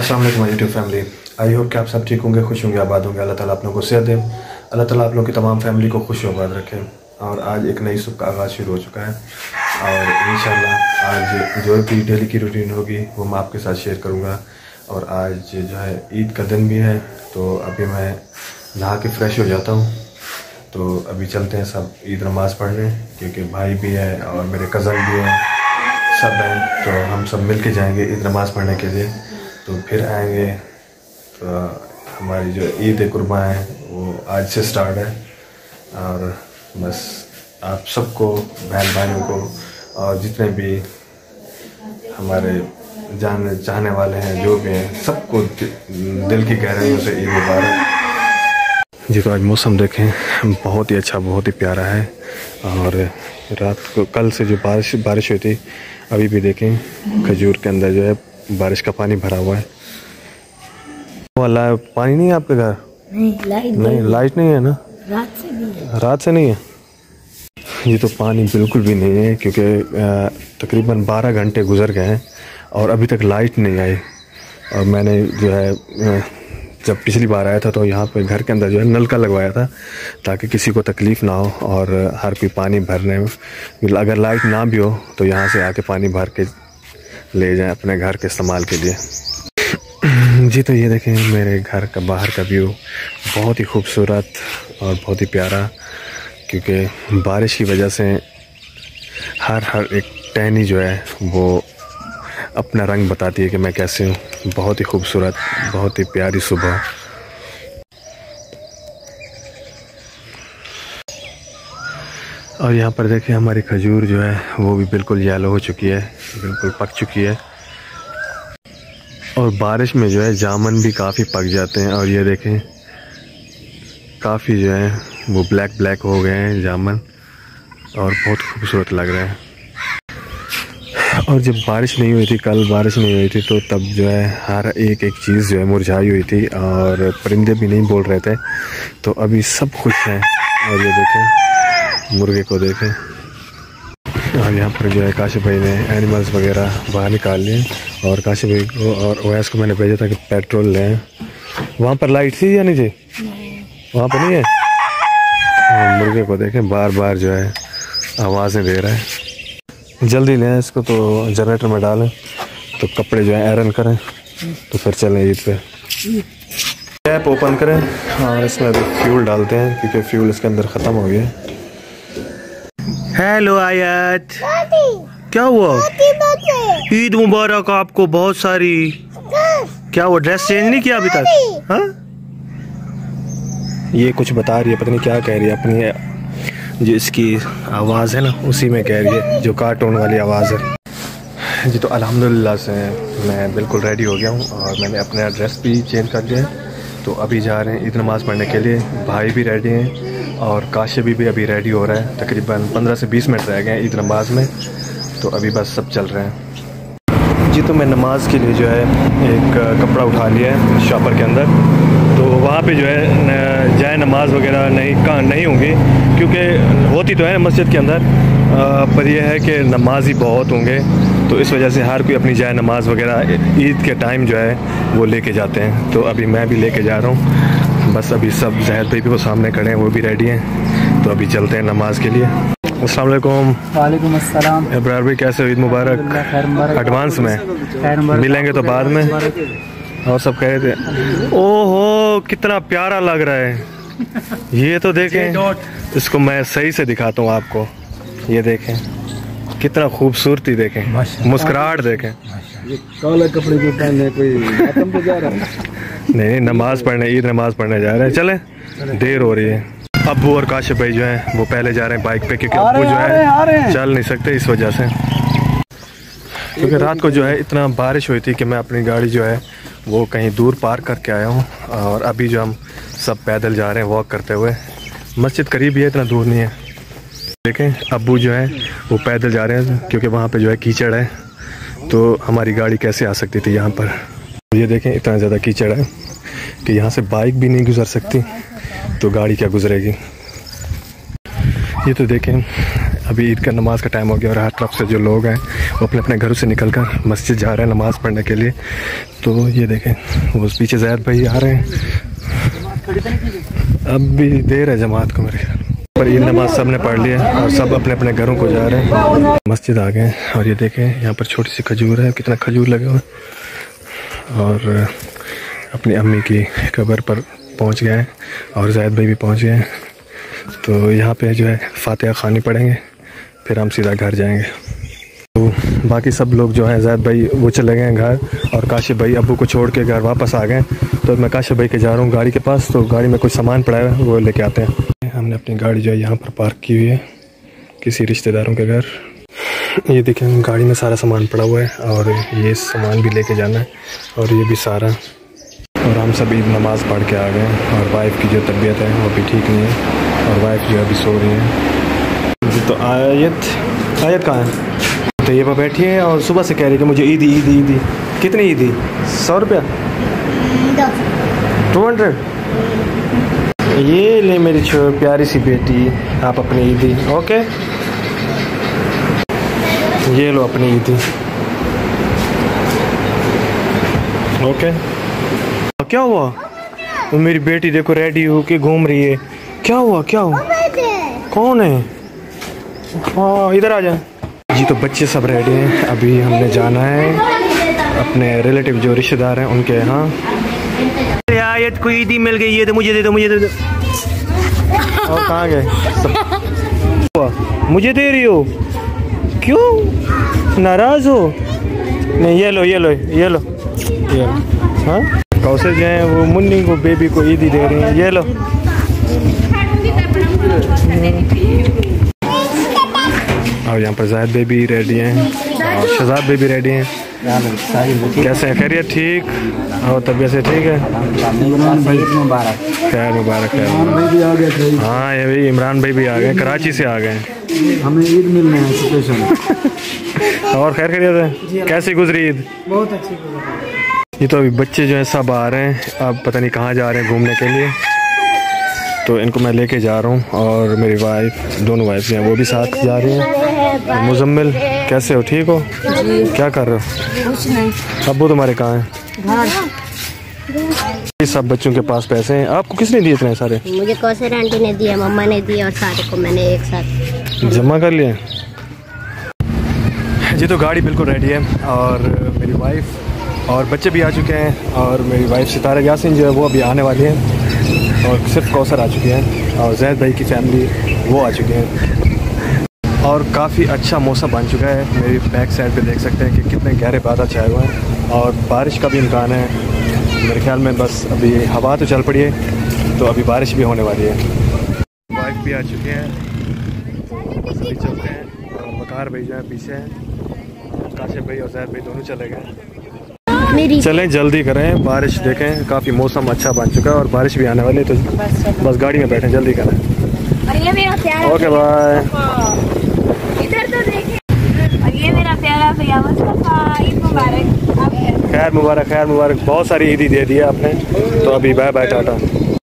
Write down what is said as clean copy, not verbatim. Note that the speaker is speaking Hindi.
अस्सलाम वालेकुम यूट्यूब फैमिली, आई होप कि आप सब ठीक होंगे, खुश होंगे, आबाद होंगे। अल्लाह ताला आप लोगों को सेहत दे, अल्लाह ताला आप लोगों की तमाम फैमिली को खुश आबाद रखे। और आज एक नई सुबह का आगाज़ शुरू हो चुका है और इंशाल्लाह आज जो भी डेली की रूटीन होगी वो मैं आपके साथ शेयर करूँगा। और आज जो है ईद का दिन भी है, तो अभी मैं नहा के फ़्रेश हो जाता हूँ, तो अभी चलते हैं सब ईद नमाज़ पढ़ने, क्योंकि भाई भी है और मेरे कज़न भी हैं, सब हैं, तो हम सब मिल के जाएँगे ईद नमाज़ पढ़ने के लिए। तो फिर आएंगे, तो हमारी जो ईद कुर्बा है वो आज से स्टार्ट है। और बस आप सबको, बहन भाइयों को और जितने भी हमारे जान चाहने वाले हैं, जो भी हैं, सबको दिल की गहराइयों से ईद मुबारक जी। तो आज मौसम देखें, बहुत ही अच्छा, बहुत ही प्यारा है। और रात को कल से जो बारिश हुई थी, अभी भी देखें खजूर के अंदर जो है बारिश का पानी भरा हुआ है। वो अल्लाह, पानी नहीं है आपके घर? नहीं, लाइट नहीं है ना, रात से नहीं है। ये तो पानी बिल्कुल भी नहीं है, क्योंकि तकरीबन 12 घंटे गुजर गए हैं और अभी तक लाइट नहीं आई। और मैंने जो है जब पिछली बार आया था तो यहाँ पे घर के अंदर जो है नलका लगवाया था, ताकि किसी को तकलीफ़ ना हो और हर कोई पानी भरने में, अगर लाइट ना भी हो तो यहाँ से आके पानी भर के ले जाएं अपने घर के इस्तेमाल के लिए। जी तो ये देखें मेरे घर का बाहर का व्यू, बहुत ही खूबसूरत और बहुत ही प्यारा, क्योंकि बारिश की वजह से हर एक टहनी जो है वो अपना रंग बताती है कि मैं कैसे हूँ। बहुत ही खूबसूरत, बहुत ही प्यारी सुबह। और यहाँ पर देखें हमारी खजूर जो है वो भी बिल्कुल येलो हो चुकी है, बिल्कुल पक चुकी है। और बारिश में जो है जामुन भी काफ़ी पक जाते हैं, और ये देखें काफ़ी जो है वो ब्लैक हो गए हैं जामुन, और बहुत खूबसूरत लग रहे हैं। और जब बारिश नहीं हुई थी, कल बारिश नहीं हुई थी, तो तब जो है हर एक चीज़ जो है मुरझाई हुई थी और परिंदे भी नहीं बोल रहे थे, तो अभी सब खुश हैं। और ये देखें मुर्गे को देखें। और यहाँ पर जो है काशिफ भाई ने एनिमल्स वगैरह बाहर निकाल लिए, और काशिफ भाई को और ओएस को मैंने भेजा था कि पेट्रोल लें। वहाँ पर लाइट थी या नहीं जी? वहाँ पर नहीं है। और मुर्गे को देखें बार जो है आवाज़ें दे रहा है। जल्दी लें इसको, तो जनरेटर में डालें, तो कपड़े जो है आयरन करें, तो फिर चलें ईद पर। टैप ओपन करें और इसमें अभी फ्यूल डालते हैं, क्योंकि फ्यूल इसके अंदर ख़त्म हो गया। हेलो आयत, क्या हुआ? ईद मुबारक आपको बहुत सारी। क्या हुआ, ड्रेस चेंज नहीं किया अभी तक? हाँ, ये कुछ बता रही है, पता नहीं क्या कह रही है, अपनी जो इसकी आवाज़ है ना उसी में कह रही है, जो कार्टून वाली आवाज़ है। जी तो अल्हम्दुलिल्लाह से मैं बिल्कुल रेडी हो गया हूँ और मैंने अपना ड्रेस भी चेंज कर लिया है, तो अभी जा रहे हैं ईद नमाज़ पढ़ने के लिए। भाई भी रेडी हैं और काशिफ भी अभी रेडी हो रहा है। तकरीबन 15 से 20 मिनट रह गए ईद नमाज में, तो अभी बस सब चल रहे हैं। जी तो मैं नमाज के लिए जो है एक कपड़ा उठा लिया है शॉपर के अंदर, तो वहाँ पे जो है जाए नमाज वगैरह नहीं होंगी, क्योंकि होती तो है मस्जिद के अंदर, पर यह है कि नमाज ही बहुत होंगे, तो इस वजह से हर कोई अपनी जाए नमाज वगैरह ईद के टाइम जो है वो लेके जाते हैं। तो अभी मैं भी लेके जा रहा हूँ, बस अभी सब जहर भाई भी वो सामने खड़े हैं, वो भी रेडी हैं, तो अभी चलते हैं नमाज के लिए। अस्सलाम वालेकुम। वालेकुम अस्सलाम। इब्रार भाई कैसे हो? ईद मुबारक एडवांस में, मिलेंगे तो बाद में। और सब कह रहे थे, ओहो कितना प्यारा लग रहा है ये, तो देखें इसको मैं सही से दिखाता हूँ आपको, ये देखें कितना खूबसूरती, देखें मुस्कुराहट, देखें काले कपड़े को पहने कोई जा रहा है। नहीं, नमाज पढ़ने, ईद नमाज पढ़ने जा रहे हैं, चलें, देर हो रही है। अब्बू और काशिफ भाई जो हैं वो पहले जा रहे हैं बाइक पे, क्योंकि अब्बू जो है चल नहीं सकते इस वजह से, क्योंकि रात को जो है इतना बारिश हुई थी कि मैं अपनी गाड़ी जो है वो कहीं दूर पार्क करके आया हूँ। और अभी जो हम सब पैदल जा रहे हैं वॉक करते हुए, मस्जिद करीब ही है, इतना दूर नहीं है। देखें अब्बू जो है वो पैदल जा रहे हैं, क्योंकि वहाँ पर जो है कीचड़ है, तो हमारी गाड़ी कैसे आ सकती थी यहाँ पर। ये देखें इतना ज़्यादा कीचड़ है कि यहाँ से बाइक भी नहीं गुजर सकती, तो गाड़ी क्या गुजरेगी। ये तो देखें अभी ईद का नमाज़ का टाइम हो गया और हर तरफ से जो लोग हैं वो अपने अपने घरों से निकलकर मस्जिद जा रहे हैं नमाज़ पढ़ने के लिए। तो ये देखें वो उस पीछे ज़ायद भाई आ रहे हैं, अब भी देर है जमात को मेरे ख्याल पर। ईद नमाज़ सब ने पढ़ लिया और सब अपने अपने घरों को जा रहे हैं, मस्जिद आ गए। और ये देखें यहाँ पर छोटी सी खजूर है, कितना खजूर लगे हुए, और अपनी अम्मी की कब्र पर पहुँच गए हैं और ज़ायद भाई भी पहुँच गए हैं। तो यहाँ पे जो है फातिहा खानी पड़ेंगे, फिर हम सीधा घर जाएंगे। तो बाकी सब लोग जो हैं, ज़ायद भाई वो चले गए हैं घर और काशिफ भाई अबू को छोड़ के घर वापस आ गए। तो मैं काशिफ भाई के जा रहा हूँ गाड़ी के पास, तो गाड़ी में कुछ सामान पड़ा है वो लेके आते हैं। हमने अपनी गाड़ी जो है यहाँ पर पार्क की हुई है किसी रिश्तेदारों के घर। ये देखें गाड़ी में सारा सामान पड़ा हुआ है और ये सामान भी लेके जाना है और ये भी सारा। और हम सब ईद नमाज़ पढ़ के आ गए और वाइफ की जो तबीयत है वो भी ठीक नहीं है और वाइफ जो अभी सो रही है। तो आयत कहाँ है? तो ये पर बैठी है और सुबह से कह रही है कि मुझे ईदी ईदी ईदी। कितनी ईदी? 100 रुपया, 200। ये ले मेरी प्यारी सी बेटी, आप अपनी ईदी। ओके, ये लो अपनी ईदी। ओके, क्या हुआ? तो मेरी बेटी देखो रेडी होके घूम रही है। क्या हुआ, क्या हुआ? कौन है? हाँ, इधर आ जा जी। तो बच्चे सब रेडी हैं, अभी हमने जाना है अपने रिलेटिव जो रिश्तेदार हैं उनके यहाँ। ये तो कोई ईदी मिल गई है, तो मुझे दे दो, मुझे दे दो। और कहाँ गए? मुझे दे रही हो क्यों? नाराज हो? नहीं, ये लो ये लो ये लो ये। हाँ, कौशल जो है वो मुन्नी को, बेबी को ईदी दे रही हैं। ये लो। और यहाँ पर ज़ाहिद बेबी रेडी हैं और शहजाद बेबी रेडी हैं। कैसे हैं? खैरियत? ठीक। और तबीयत से ठीक है? खैर मुबारक है। हाँ, ये भी इमरान भाई भी आ गए, कराची से आ गए, हमें ईद मिलने हैं स्पेशल। और खैर खैरियत है? कैसी गुजरी ईद? बहुत अच्छी गुजरी। ये तो अभी बच्चे जो हैं सब आ रहे हैं, अब पता नहीं कहाँ जा रहे हैं घूमने के लिए। तो इनको मैं लेके जा रहा हूँ और मेरी वाइफ, दोनों वाइफ हैं वो भी साथ जा रही हैं। मुजम्मिल कैसे हो, ठीक हो? क्या कर रहे हो? कुछ नहीं। अबू तुम्हारे कहाँ हैं? सब बच्चों के पास पैसे हैं। आपको किसने दिए इतने सारे? मुझे कौशल आंटी ने दिए, मम्मा ने दिए और सारे को मैंने एक साथ जमा कर लिए जी। तो गाड़ी बिल्कुल रेडी है और मेरी वाइफ और बच्चे भी आ चुके हैं और मेरी वाइफ सितारा यासीन जो है वो अभी आने वाली है और सिर्फ कौसर आ चुके हैं और ज़ैद भाई की फैमिली वो आ चुके हैं। और काफ़ी अच्छा मौसम बन चुका है। मेरी बैक साइड पे देख सकते हैं कि कितने गहरे बादल छाए हुए हैं और बारिश का भी इम्कान है मेरे ख्याल में। बस अभी हवा तो चल पड़ी है, तो अभी बारिश भी होने वाली है। बाइक भी आ चुके हैं, बस अभी चल रहे हैं। और वकार भाई जो है पीछे हैं, काशिफ भाई और ज़ैद भाई दोनों चले गए। चलें जल्दी करें, बारिश देखें काफ़ी मौसम अच्छा बन चुका है और बारिश भी आने वाली है। तो बस गाड़ी में बैठें, जल्दी करें। ये मेरा प्यारा, ओके बाय। इधर तो देखें, और ये मेरा प्यारा भैया, ईद मुबारक। खैर मुबारक, खैर मुबारक। बहुत सारी ईदी दे दी है आपने, तो अभी बाय बाय, टाटा।